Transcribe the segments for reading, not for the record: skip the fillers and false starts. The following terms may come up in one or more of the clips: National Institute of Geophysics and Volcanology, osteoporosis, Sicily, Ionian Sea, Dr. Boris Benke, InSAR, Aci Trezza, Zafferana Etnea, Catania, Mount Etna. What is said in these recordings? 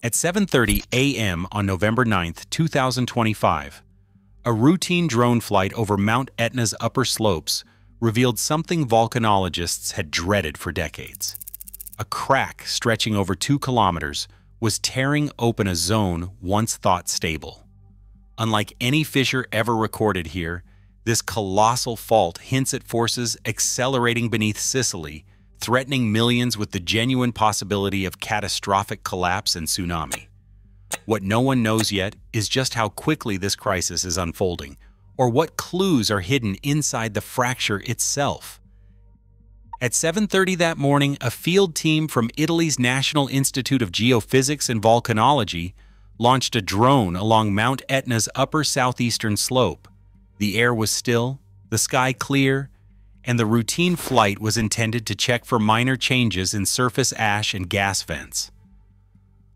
At 7:30 a.m. on November 9, 2025, a routine drone flight over Mount Etna's upper slopes revealed something volcanologists had dreaded for decades. A crack stretching over 2 kilometers was tearing open a zone once thought stable. Unlike any fissure ever recorded here, this colossal fault hints at forces accelerating beneath Sicily, threatening millions with the genuine possibility of catastrophic collapse and tsunami. What no one knows yet is just how quickly this crisis is unfolding, or what clues are hidden inside the fracture itself. At 7:30 that morning, a field team from Italy's National Institute of Geophysics and Volcanology launched a drone along Mount Etna's upper southeastern slope. The air was still, the sky clear, and the routine flight was intended to check for minor changes in surface ash and gas vents.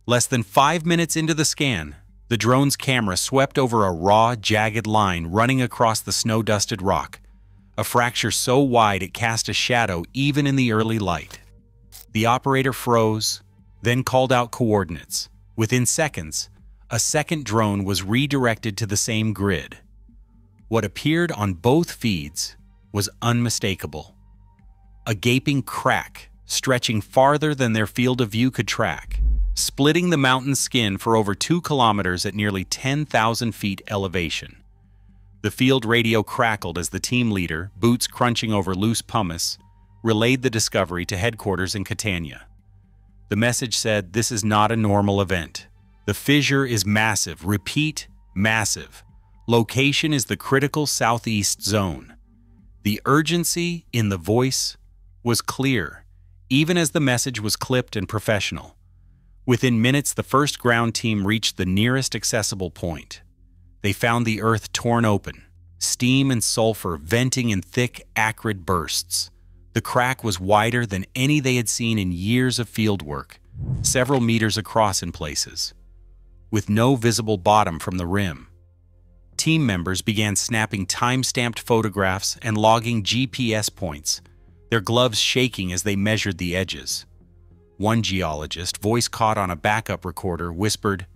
Less than 5 minutes into the scan, the drone's camera swept over a raw, jagged line running across the snow-dusted rock, a fracture so wide it cast a shadow even in the early light. The operator froze, then called out coordinates. Within seconds, a second drone was redirected to the same grid. What appeared on both feeds was unmistakable. A gaping crack stretching farther than their field of view could track, splitting the mountain skin for over 2 kilometers at nearly 10,000 feet elevation. The field radio crackled as the team leader, boots crunching over loose pumice, relayed the discovery to headquarters in Catania. The message said, "This is not a normal event. The fissure is massive, repeat, massive. Location is the critical southeast zone." The urgency in the voice was clear, even as the message was clipped and professional. Within minutes, the first ground team reached the nearest accessible point. They found the earth torn open, steam and sulfur venting in thick, acrid bursts. The crack was wider than any they had seen in years of fieldwork, several meters across in places, with no visible bottom from the rim. Team members began snapping time-stamped photographs and logging GPS points, their gloves shaking as they measured the edges. One geologist, voice caught on a backup recorder, whispered,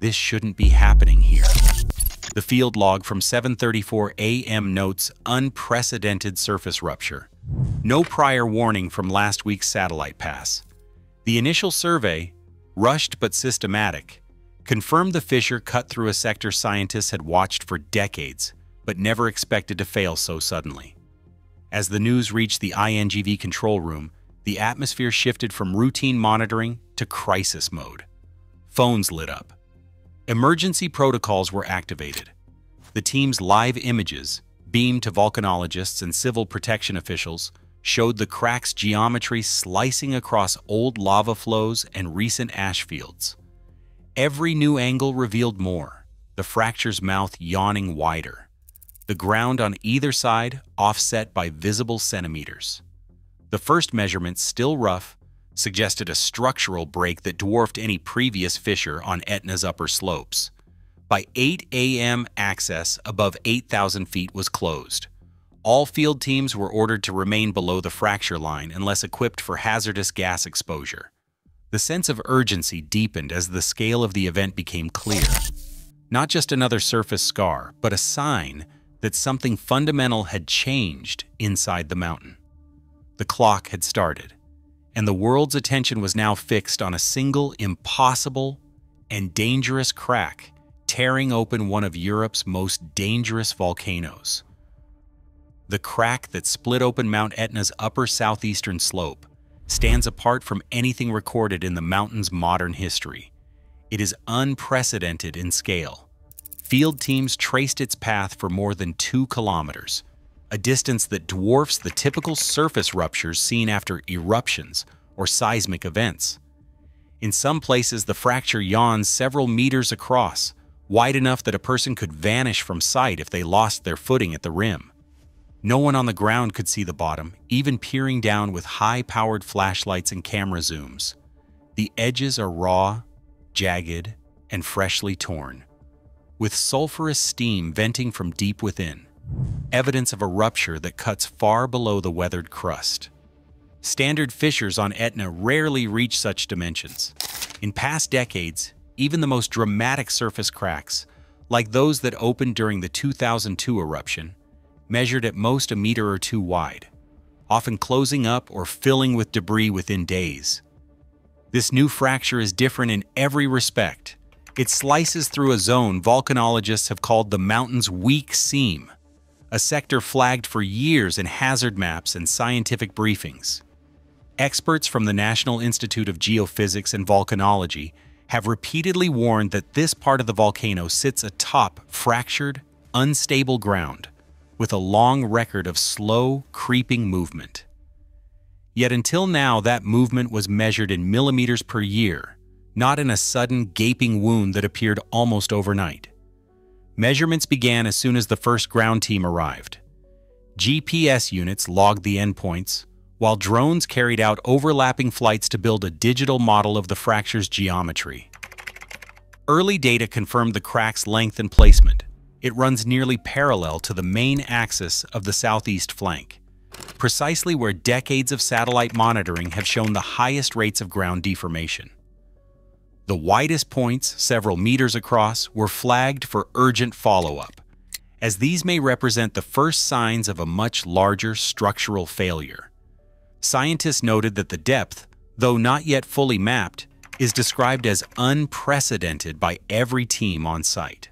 "This shouldn't be happening here." The field log from 7:34 a.m. notes unprecedented surface rupture. No prior warning from last week's satellite pass. The initial survey, rushed but systematic, confirmed the fissure cut through a sector scientists had watched for decades, but never expected to fail so suddenly. As the news reached the INGV control room, the atmosphere shifted from routine monitoring to crisis mode. Phones lit up. Emergency protocols were activated. The team's live images, beamed to volcanologists and civil protection officials, showed the crack's geometry slicing across old lava flows and recent ash fields. Every new angle revealed more, the fracture's mouth yawning wider, the ground on either side offset by visible centimeters. The first measurement, still rough, suggested a structural break that dwarfed any previous fissure on Etna's upper slopes. By 8 a.m., access above 8,000 feet was closed. All field teams were ordered to remain below the fracture line unless equipped for hazardous gas exposure. The sense of urgency deepened as the scale of the event became clear. Not just another surface scar, but a sign that something fundamental had changed inside the mountain. The clock had started, and the world's attention was now fixed on a single, impossible and dangerous crack tearing open one of Europe's most dangerous volcanoes. The crack that split open Mount Etna's upper southeastern slope stands apart from anything recorded in the mountain's modern history. It is unprecedented in scale. Field teams traced its path for more than 2 kilometers, a distance that dwarfs the typical surface ruptures seen after eruptions or seismic events. In some places, the fracture yawns several meters across, wide enough that a person could vanish from sight if they lost their footing at the rim. No one on the ground could see the bottom, even peering down with high-powered flashlights and camera zooms. The edges are raw, jagged, and freshly torn, with sulfurous steam venting from deep within, evidence of a rupture that cuts far below the weathered crust. Standard fissures on Etna rarely reach such dimensions. In past decades, even the most dramatic surface cracks, like those that opened during the 2002 eruption, measured at most a meter or two wide, often closing up or filling with debris within days. This new fracture is different in every respect. It slices through a zone volcanologists have called the mountain's weak seam, a sector flagged for years in hazard maps and scientific briefings. Experts from the National Institute of Geophysics and Volcanology have repeatedly warned that this part of the volcano sits atop fractured, unstable ground, with a long record of slow, creeping movement. Yet until now, that movement was measured in millimeters per year, not in a sudden, gaping wound that appeared almost overnight. Measurements began as soon as the first ground team arrived. GPS units logged the endpoints, while drones carried out overlapping flights to build a digital model of the fracture's geometry. Early data confirmed the crack's length and placement. It runs nearly parallel to the main axis of the southeast flank, precisely where decades of satellite monitoring have shown the highest rates of ground deformation. The widest points, several meters across, were flagged for urgent follow-up, as these may represent the first signs of a much larger structural failure. Scientists noted that the depth, though not yet fully mapped, is described as unprecedented by every team on site.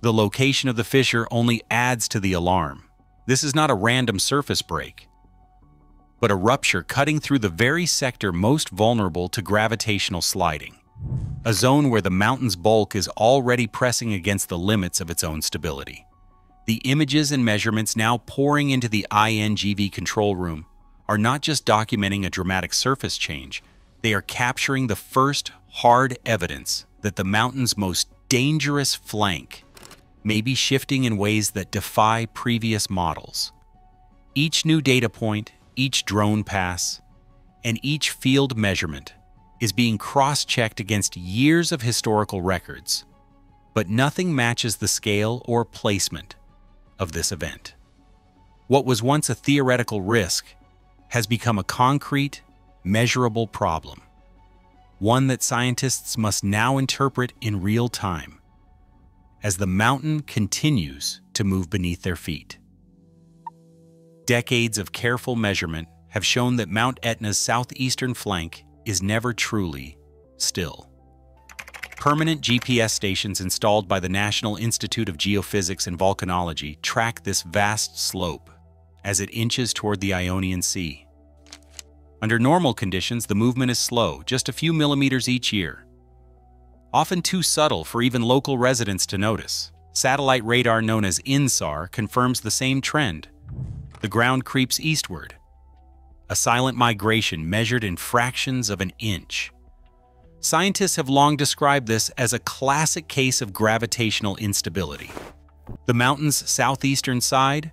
The location of the fissure only adds to the alarm. This is not a random surface break, but a rupture cutting through the very sector most vulnerable to gravitational sliding, a zone where the mountain's bulk is already pressing against the limits of its own stability. The images and measurements now pouring into the INGV control room are not just documenting a dramatic surface change, they are capturing the first hard evidence that the mountain's most dangerous flank may be shifting in ways that defy previous models. Each new data point, each drone pass, and each field measurement is being cross-checked against years of historical records, but nothing matches the scale or placement of this event. What was once a theoretical risk has become a concrete, measurable problem, one that scientists must now interpret in real time as the mountain continues to move beneath their feet. Decades of careful measurement have shown that Mount Etna's southeastern flank is never truly still. Permanent GPS stations installed by the National Institute of Geophysics and Volcanology track this vast slope as it inches toward the Ionian Sea. Under normal conditions, the movement is slow, just a few millimeters each year, often too subtle for even local residents to notice. Satellite radar known as InSAR confirms the same trend. The ground creeps eastward, a silent migration measured in fractions of an inch. Scientists have long described this as a classic case of gravitational instability. The mountain's southeastern side,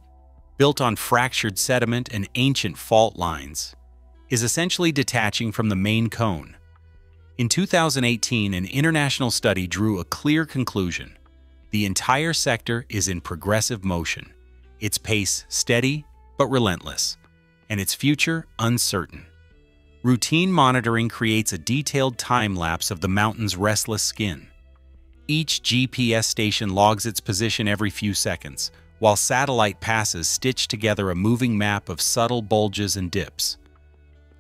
built on fractured sediment and ancient fault lines, is essentially detaching from the main cone. In 2018, an international study drew a clear conclusion. The entire sector is in progressive motion, its pace steady but relentless, and its future uncertain. Routine monitoring creates a detailed time-lapse of the mountain's restless skin. Each GPS station logs its position every few seconds, while satellite passes stitch together a moving map of subtle bulges and dips.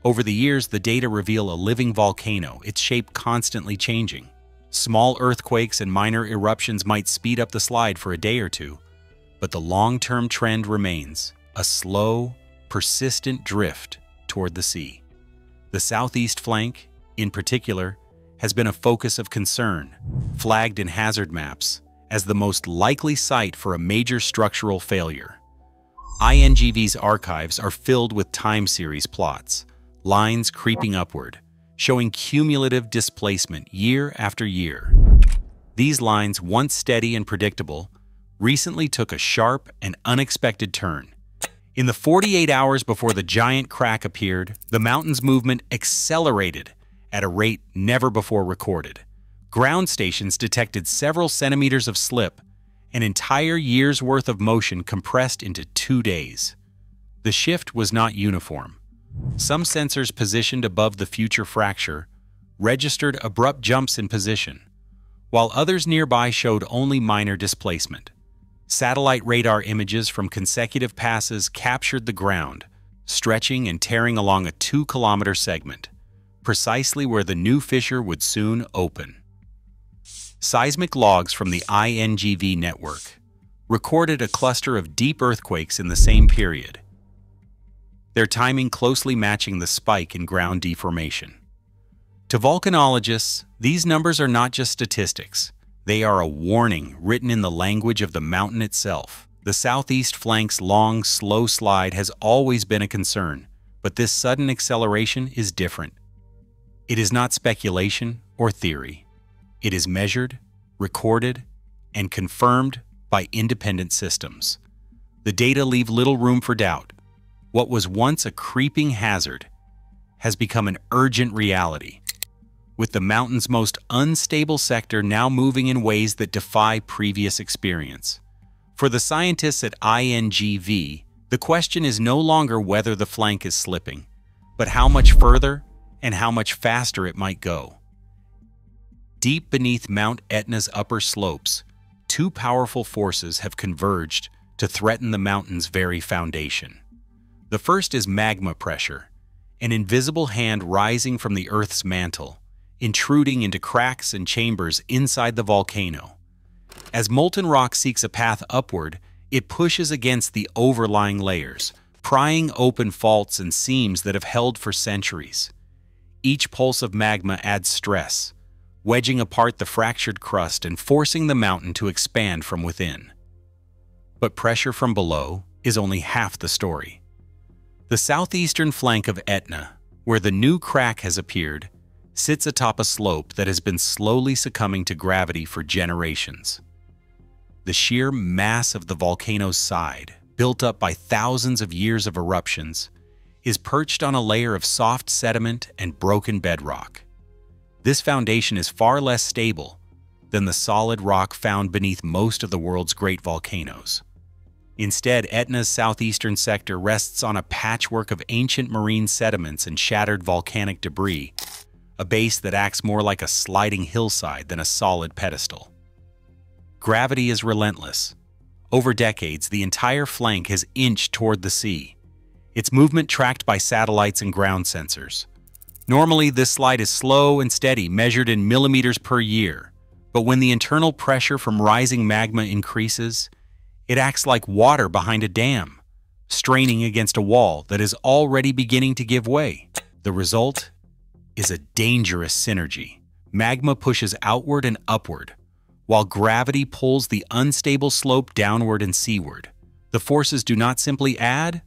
Over the years, the data reveal a living volcano, its shape constantly changing. Small earthquakes and minor eruptions might speed up the slide for a day or two, but the long-term trend remains a slow, persistent drift toward the sea. The southeast flank, in particular, has been a focus of concern, flagged in hazard maps as the most likely site for a major structural failure. INGV's archives are filled with time series plots, lines creeping upward, showing cumulative displacement year after year. These lines, once steady and predictable, recently took a sharp and unexpected turn. In the 48 hours before the giant crack appeared, the mountain's movement accelerated at a rate never before recorded. Ground stations detected several centimeters of slip, an entire year's worth of motion compressed into 2 days. The shift was not uniform. Some sensors positioned above the future fracture registered abrupt jumps in position, while others nearby showed only minor displacement. Satellite radar images from consecutive passes captured the ground, stretching and tearing along a 2-kilometer segment, precisely where the new fissure would soon open. Seismic logs from the INGV network recorded a cluster of deep earthquakes in the same period, their timing closely matching the spike in ground deformation. To volcanologists, these numbers are not just statistics. They are a warning written in the language of the mountain itself. The southeast flank's long, slow slide has always been a concern, but this sudden acceleration is different. It is not speculation or theory. It is measured, recorded, and confirmed by independent systems. The data leave little room for doubt. What was once a creeping hazard has become an urgent reality, with the mountain's most unstable sector now moving in ways that defy previous experience. For the scientists at INGV, the question is no longer whether the flank is slipping, but how much further and how much faster it might go. Deep beneath Mount Etna's upper slopes, two powerful forces have converged to threaten the mountain's very foundation. The first is magma pressure, an invisible hand rising from the Earth's mantle, intruding into cracks and chambers inside the volcano. As molten rock seeks a path upward, it pushes against the overlying layers, prying open faults and seams that have held for centuries. Each pulse of magma adds stress, wedging apart the fractured crust and forcing the mountain to expand from within. But pressure from below is only half the story. The southeastern flank of Etna, where the new crack has appeared, sits atop a slope that has been slowly succumbing to gravity for generations. The sheer mass of the volcano's side, built up by thousands of years of eruptions, is perched on a layer of soft sediment and broken bedrock. This foundation is far less stable than the solid rock found beneath most of the world's great volcanoes. Instead, Etna's southeastern sector rests on a patchwork of ancient marine sediments and shattered volcanic debris, a base that acts more like a sliding hillside than a solid pedestal. Gravity is relentless. Over decades, the entire flank has inched toward the sea, its movement tracked by satellites and ground sensors. Normally, this slide is slow and steady, measured in millimeters per year, but when the internal pressure from rising magma increases, it acts like water behind a dam, straining against a wall that is already beginning to give way. The result is a dangerous synergy. Magma pushes outward and upward, while gravity pulls the unstable slope downward and seaward. The forces do not simply add,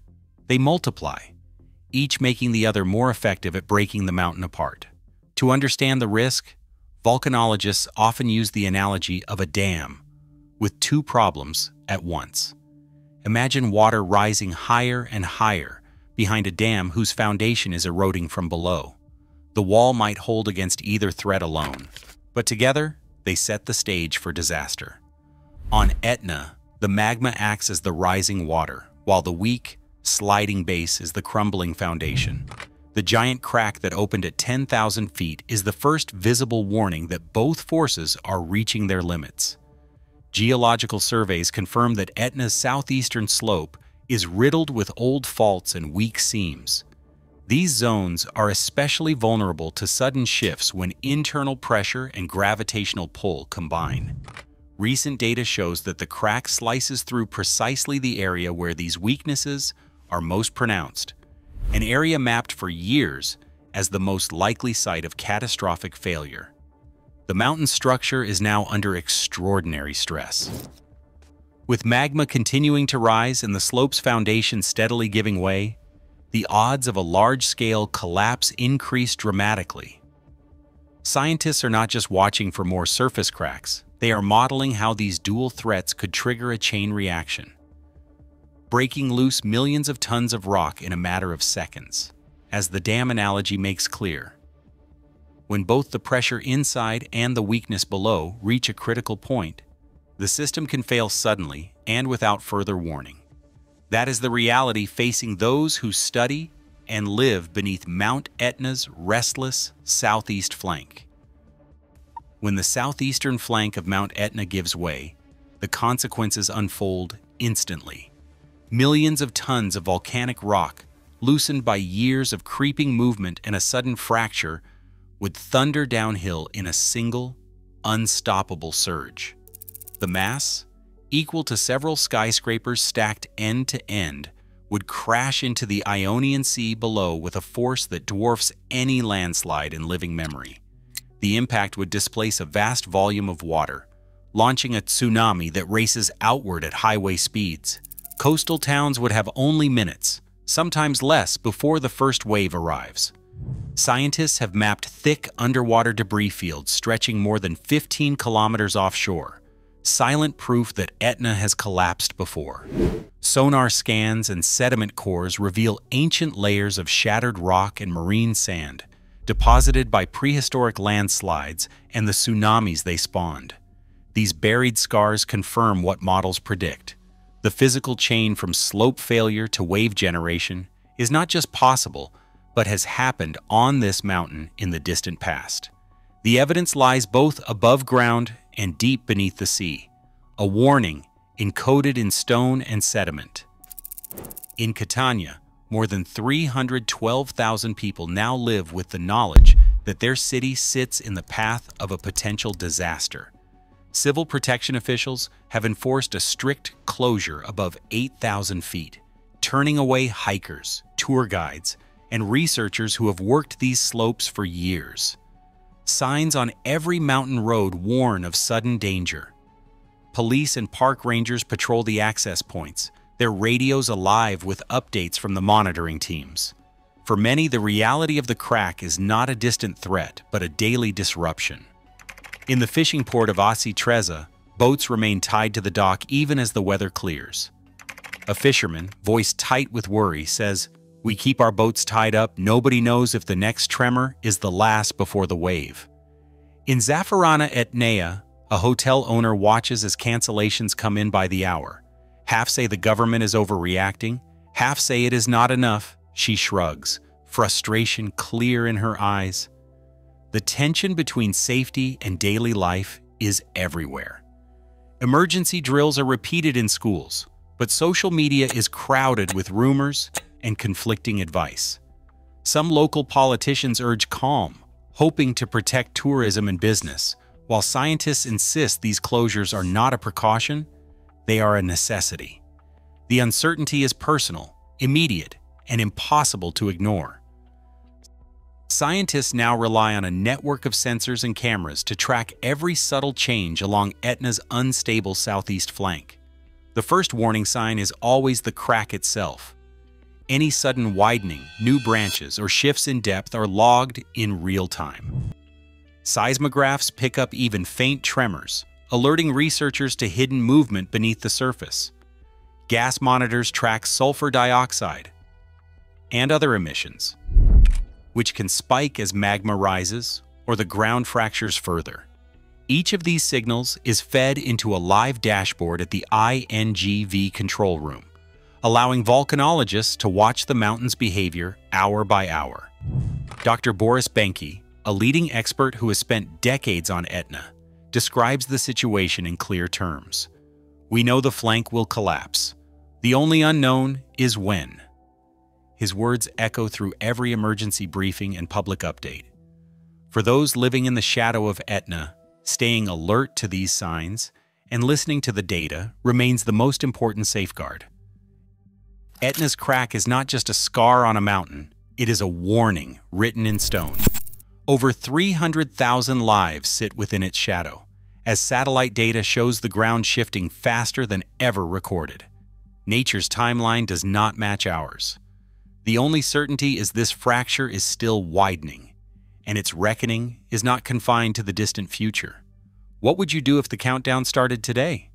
they multiply, each making the other more effective at breaking the mountain apart. To understand the risk, volcanologists often use the analogy of a dam with two problems at once. Imagine water rising higher and higher behind a dam whose foundation is eroding from below. The wall might hold against either threat alone, but together they set the stage for disaster. On Etna, the magma acts as the rising water, while the weak, sliding base is the crumbling foundation. The giant crack that opened at 10,000 feet is the first visible warning that both forces are reaching their limits. Geological surveys confirm that Etna's southeastern slope is riddled with old faults and weak seams. These zones are especially vulnerable to sudden shifts when internal pressure and gravitational pull combine. Recent data shows that the crack slices through precisely the area where these weaknesses are most pronounced, an area mapped for years as the most likely site of catastrophic failure. The mountain structure is now under extraordinary stress. With magma continuing to rise and the slope's foundation steadily giving way, the odds of a large-scale collapse increase dramatically. Scientists are not just watching for more surface cracks, they are modeling how these dual threats could trigger a chain reaction, breaking loose millions of tons of rock in a matter of seconds. As the dam analogy makes clear, when both the pressure inside and the weakness below reach a critical point, the system can fail suddenly and without further warning. That is the reality facing those who study and live beneath Mount Etna's restless southeast flank. When the southeastern flank of Mount Etna gives way, the consequences unfold instantly. Millions of tons of volcanic rock, loosened by years of creeping movement and a sudden fracture, would thunder downhill in a single, unstoppable surge. The mass, equal to several skyscrapers stacked end to end, would crash into the Ionian Sea below with a force that dwarfs any landslide in living memory. The impact would displace a vast volume of water, launching a tsunami that races outward at highway speeds. Coastal towns would have only minutes, sometimes less, before the first wave arrives. Scientists have mapped thick underwater debris fields stretching more than 15 kilometers offshore, silent proof that Etna has collapsed before. Sonar scans and sediment cores reveal ancient layers of shattered rock and marine sand, deposited by prehistoric landslides and the tsunamis they spawned. These buried scars confirm what models predict. The physical chain from slope failure to wave generation is not just possible, but has happened on this mountain in the distant past. The evidence lies both above ground and deep beneath the sea, a warning encoded in stone and sediment. In Catania, more than 312,000 people now live with the knowledge that their city sits in the path of a potential disaster. Civil protection officials have enforced a strict closure above 8,000 feet, turning away hikers, tour guides, and researchers who have worked these slopes for years. Signs on every mountain road warn of sudden danger. Police and park rangers patrol the access points, their radios alive with updates from the monitoring teams. For many, the reality of the crack is not a distant threat, but a daily disruption. In the fishing port of Aci Trezza, boats remain tied to the dock even as the weather clears. A fisherman, voice tight with worry, says, "We keep our boats tied up. Nobody knows if the next tremor is the last before the wave." In Zafferana Etnea, a hotel owner watches as cancellations come in by the hour. Half say the government is overreacting, half say it is not enough. She shrugs, frustration clear in her eyes. The tension between safety and daily life is everywhere. Emergency drills are repeated in schools, but social media is crowded with rumors and conflicting advice. Some local politicians urge calm, hoping to protect tourism and business, while scientists insist these closures are not a precaution, they are a necessity. The uncertainty is personal, immediate, and impossible to ignore. Scientists now rely on a network of sensors and cameras to track every subtle change along Etna's unstable southeast flank. The first warning sign is always the crack itself. Any sudden widening, new branches, or shifts in depth are logged in real time. Seismographs pick up even faint tremors, alerting researchers to hidden movement beneath the surface. Gas monitors track sulfur dioxide and other emissions, which can spike as magma rises or the ground fractures further. Each of these signals is fed into a live dashboard at the INGV control room, allowing volcanologists to watch the mountain's behavior hour by hour. Dr. Boris Benke, a leading expert who has spent decades on Etna, describes the situation in clear terms. "We know the flank will collapse. The only unknown is when." His words echo through every emergency briefing and public update. For those living in the shadow of Etna, staying alert to these signs and listening to the data remains the most important safeguard. Etna's crack is not just a scar on a mountain, it is a warning written in stone. Over 300,000 lives sit within its shadow, as satellite data shows the ground shifting faster than ever recorded. Nature's timeline does not match ours. The only certainty is this fracture is still widening, and its reckoning is not confined to the distant future. What would you do if the countdown started today?